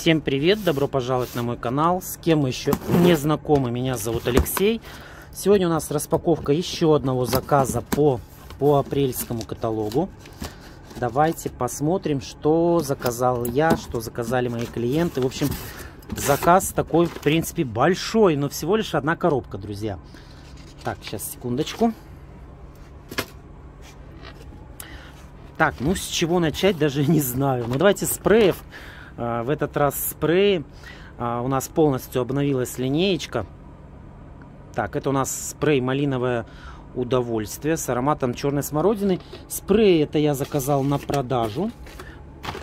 Всем привет, добро пожаловать на мой канал. С кем мы еще не знакомы, меня зовут Алексей. Сегодня у нас распаковка еще одного заказа по апрельскому каталогу. Давайте посмотрим, что заказал я, что заказали мои клиенты. В общем, заказ такой, в принципе, большой, но всего лишь одна коробка, друзья. Так, сейчас, секундочку. Так, ну с чего начать, даже не знаю. Ну давайте спреев. В этот раз спреи. У нас полностью обновилась линеечка. Так, это у нас спрей «Малиновое удовольствие» с ароматом черной смородины. Спрей это я заказал на продажу.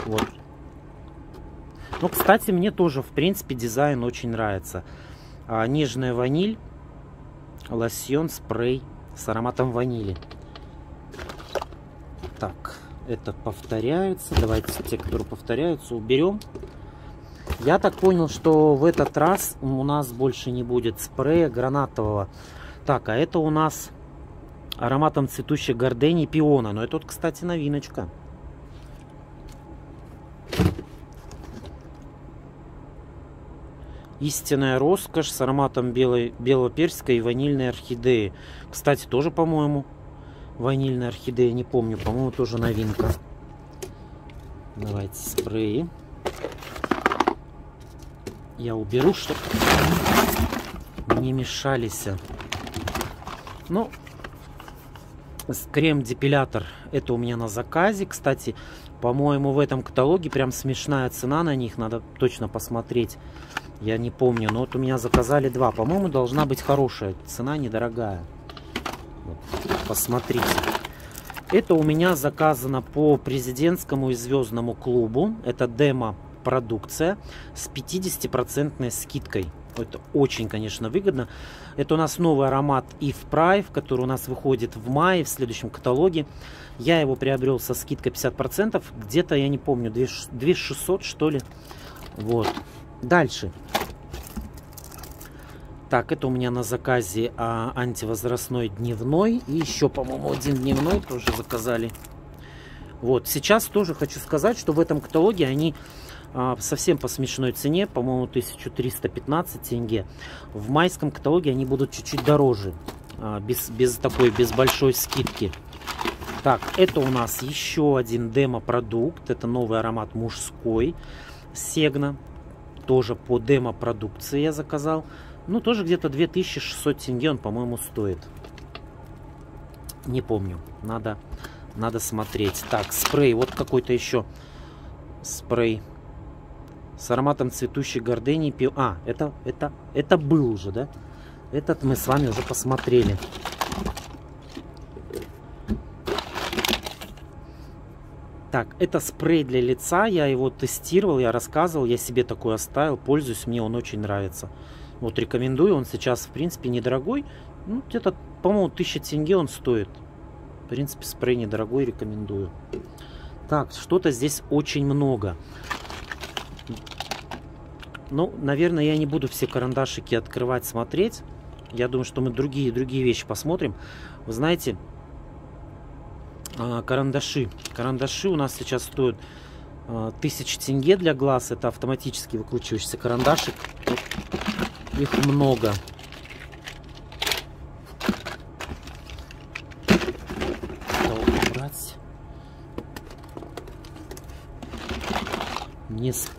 Вот. Ну, кстати, мне тоже, в принципе, дизайн очень нравится. Нежная ваниль. Лосьон, спрей с ароматом ванили. Так, это повторяется. Давайте те, которые повторяются, уберем. Я так понял, что в этот раз у нас больше не будет спрея гранатового. Так, а это у нас ароматом цветущей гордени пиона. Но это, кстати, новиночка. Истинная роскошь с ароматом белого персика и ванильной орхидеи. Кстати, тоже, по-моему, ванильная орхидея, не помню, по-моему, тоже новинка. Давайте спреи. Я уберу, чтобы не мешались. Ну, крем-депилятор, это у меня на заказе. Кстати, по-моему, в этом каталоге прям смешная цена на них, надо точно посмотреть. Я не помню, но вот у меня заказали два. По-моему, должна быть хорошая цена, недорогая. Посмотрите. Это у меня заказано по президентскому и звездному клубу. Это демо-продукция с 50% скидкой. Это очень, конечно, выгодно. Это у нас новый аромат Eve Pride, который у нас выходит в мае в следующем каталоге. Я его приобрел со скидкой 50%. Где-то, я не помню, 2600, что ли. Вот. Дальше. Так, это у меня на заказе антивозрастной дневной. И еще, по-моему, один дневной тоже заказали. Вот, сейчас тоже хочу сказать, что в этом каталоге они совсем по смешной цене. По-моему, 1315 тенге. В майском каталоге они будут чуть-чуть дороже. Без большой скидки. Так, это у нас еще один демо-продукт. Это новый аромат мужской. Сегна. Тоже по демо-продукции я заказал. Ну, тоже где-то 2600 тенге он, по-моему, стоит. Не помню. Надо смотреть. Так, спрей. Вот какой-то еще спрей с ароматом цветущей гордени. Это был уже, да? Этот мы с вами уже посмотрели. Так, это спрей для лица. Я его тестировал, я рассказывал. Я себе такой оставил. Пользуюсь, мне он очень нравится. Вот рекомендую, он сейчас, в принципе, недорогой. Ну, где-то, по-моему, 1000 тенге он стоит. В принципе, спрей недорогой, рекомендую. Так, что-то здесь очень много. Ну, наверное, я не буду все карандашики открывать, смотреть. Я думаю, что мы другие вещи посмотрим. Вы знаете, карандаши. Карандаши у нас сейчас стоят 1000 тенге для глаз. Это автоматически выкручивающийся карандашик. Их много.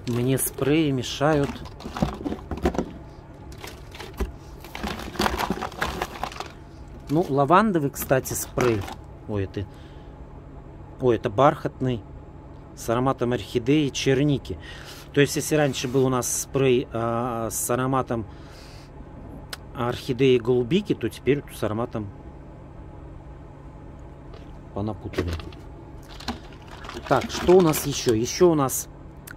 Мне спреи мешают. Ну, лавандовый, кстати, спрей. Ой, это бархатный. С ароматом орхидеи и черники. То есть, если раньше был у нас спрей с ароматом орхидеи голубики, то теперь с ароматом понапутали. Так, что у нас еще? Еще у нас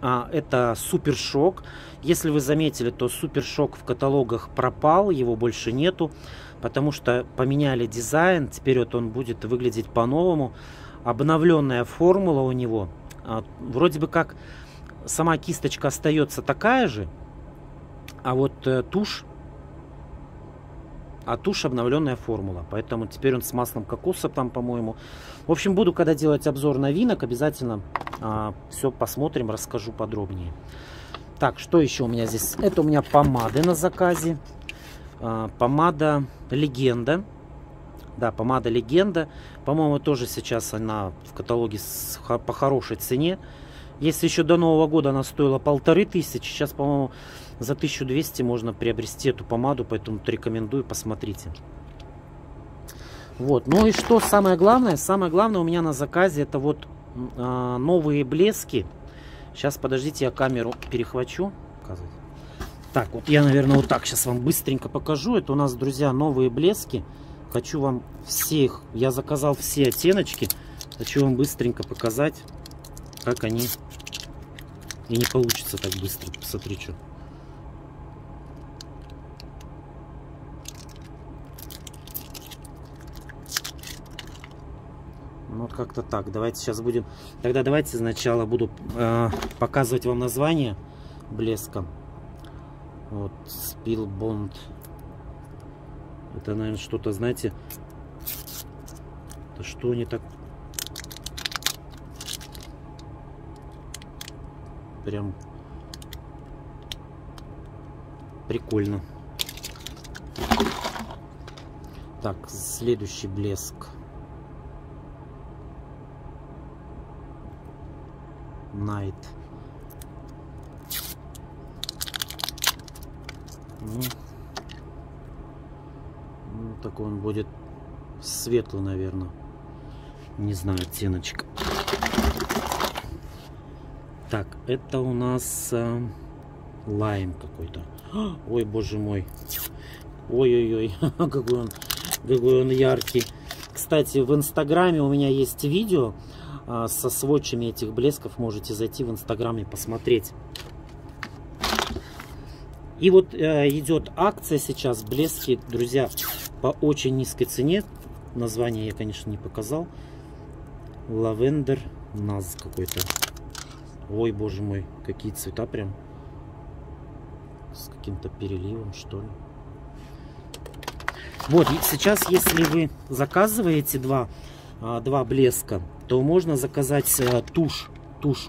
это супершок. Если вы заметили, то супершок в каталогах пропал, его больше нету, потому что поменяли дизайн, теперь вот он будет выглядеть по-новому. Обновленная формула у него. Вроде бы как сама кисточка остается такая же, а вот тушь, обновленная формула. Поэтому теперь он с маслом кокоса там, по-моему. В общем, буду, когда делать обзор новинок, обязательно все посмотрим, расскажу подробнее. Так, что еще у меня здесь? Это у меня помады на заказе. Помада Легенда. Да, помада Легенда. По-моему, тоже сейчас она в каталоге по хорошей цене. Если еще до Нового года она стоила 1500, сейчас, по-моему, за 1200 можно приобрести эту помаду, поэтому рекомендую, посмотрите. Вот, ну и что самое главное? Самое главное у меня на заказе это вот новые блески. Сейчас, подождите, я камеру перехвачу. Так, вот я, наверное, вот так сейчас вам быстренько покажу. Это у нас, друзья, новые блески. Хочу вам все их, я заказал все оттеночки. Хочу вам быстренько показать, как они. И не получится так быстро, посмотри, что. Вот как-то так. Давайте сейчас будем... Тогда давайте сначала буду показывать вам название блеска. Вот, Спил Bond. Это, наверное, что-то, знаете... Это что они так... Прям... Прикольно. Так, следующий блеск. Найт. Ну, такой он будет светлый, наверное. Не знаю, оттеночек. Так, это у нас лайм какой-то. Ой, боже мой. Ой-ой-ой, какой он яркий. Кстати, в Инстаграме у меня есть видео со сводчами этих блесков, можете зайти в Инстаграм и посмотреть. И вот идет акция сейчас, блески, друзья, по очень низкой цене. Название я, конечно, не показал. Lavender Naz какой-то. Ой, боже мой, какие цвета прям. С каким-то переливом, что ли. Вот, сейчас, если вы заказываете два блеска, то можно заказать тушь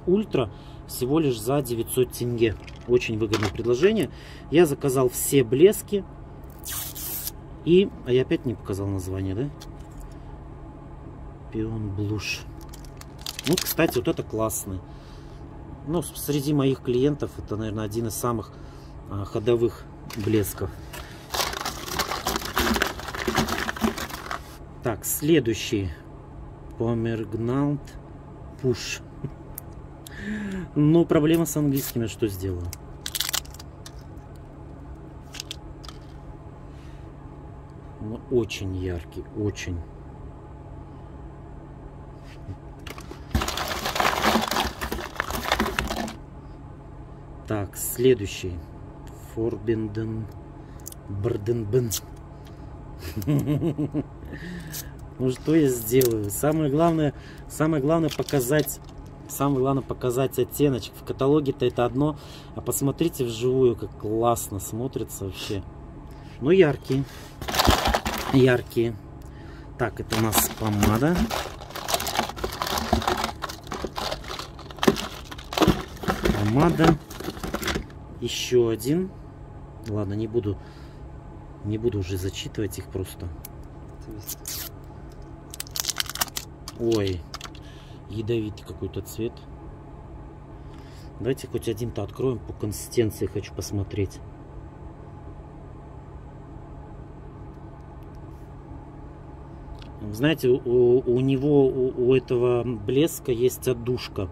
ультра всего лишь за 900 тенге. Очень выгодное предложение. Я заказал все блески. И... А я опять не показал название, да? Pion blush. Ну, кстати, вот это классный. Ну, среди моих клиентов это, наверное, один из самых ходовых блесков. Так, следующий. Pomergnaild Push. Но проблема с английским, я что сделаю? Ну, очень яркий, очень. Так, следующий. Forbinden. Барденбен. Ну что я сделаю? Самое главное показать оттеночек. В каталоге-то это одно, а посмотрите вживую, как классно смотрится вообще. Ну яркие, яркие. Так, это у нас помада. Помада. Еще один. Ладно, не буду уже зачитывать их просто. Ой, ядовитый какой-то цвет. Давайте хоть один-то откроем, по консистенции хочу посмотреть. Знаете, у этого блеска есть отдушка.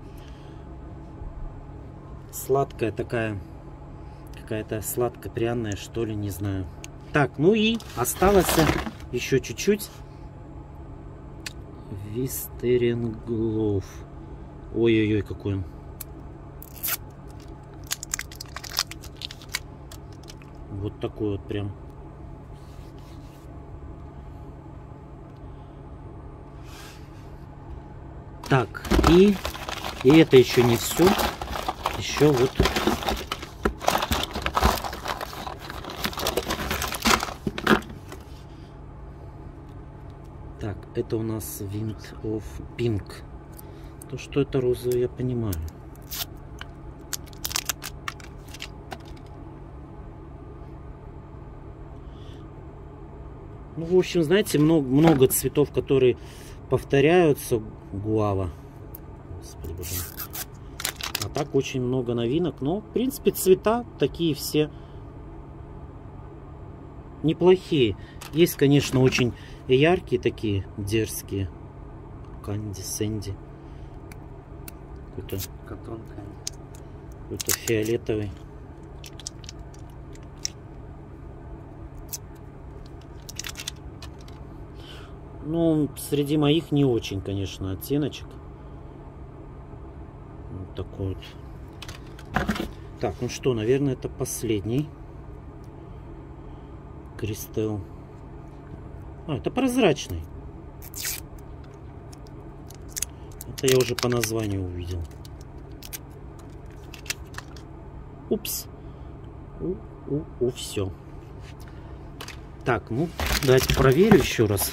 Сладкая такая, какая-то сладко-пряная, что ли, не знаю. Так, ну и осталось еще чуть-чуть. Вистеринглов. Ой-ой-ой, какой он. Вот такой вот прям. Так, и это еще не все. Еще вот. Это у нас Wind of Pink. То, что это розовый, я понимаю. Ну, в общем, знаете, много цветов, которые повторяются. Гуава. Господи, боже мой. А так очень много новинок. Но, в принципе, цвета такие все неплохие. Есть, конечно, очень яркие такие, дерзкие. Канди, Сэнди. Какой-то котон, какой-то фиолетовый. Ну, среди моих не очень, конечно, оттеночек. Вот такой вот. Так, ну что, наверное, это последний. Crystal. А, это прозрачный. Это я уже по названию увидел. Упс. Все. Так, ну, давайте проверю еще раз.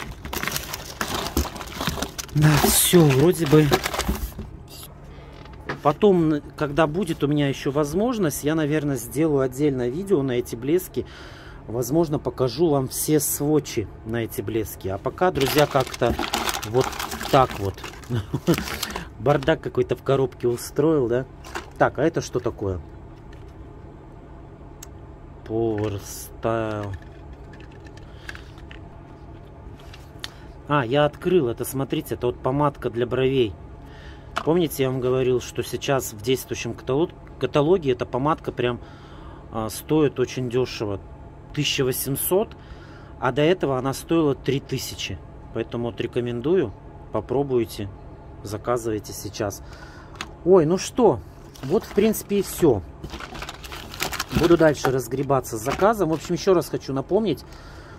Да, все, вроде бы. Потом, когда будет у меня еще возможность, я, наверное, сделаю отдельное видео на эти блески. Возможно, покажу вам все свотчи на эти блески. А пока, друзья, как-то вот так вот. Бардак какой-то в коробке устроил, да? Так, а это что такое? Porstajl. А, я открыл это, смотрите, это вот помадка для бровей. Помните, я вам говорил, что сейчас в действующем каталоге эта помадка прям стоит очень дешево. 1800, а до этого она стоила 3000. Поэтому вот рекомендую, попробуйте, заказывайте сейчас. Ой, ну что, вот в принципе и все. Буду дальше разгребаться с заказом. В общем, еще раз хочу напомнить,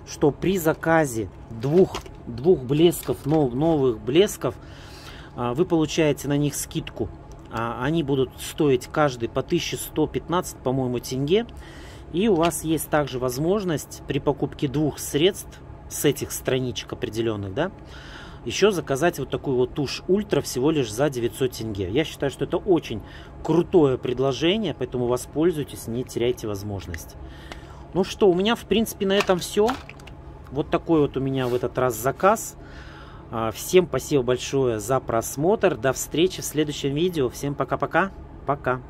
что при заказе двух блесков, новых блесков, вы получаете на них скидку. Они будут стоить каждый по 1115, по-моему, тенге. И у вас есть также возможность при покупке двух средств с этих страничек определенных, да, еще заказать вот такую вот тушь ультра всего лишь за 900 тенге. Я считаю, что это очень крутое предложение, поэтому воспользуйтесь, не теряйте возможность. Ну что, у меня в принципе на этом все. Вот такой вот у меня в этот раз заказ. Всем спасибо большое за просмотр. До встречи в следующем видео. Всем пока-пока. Пока.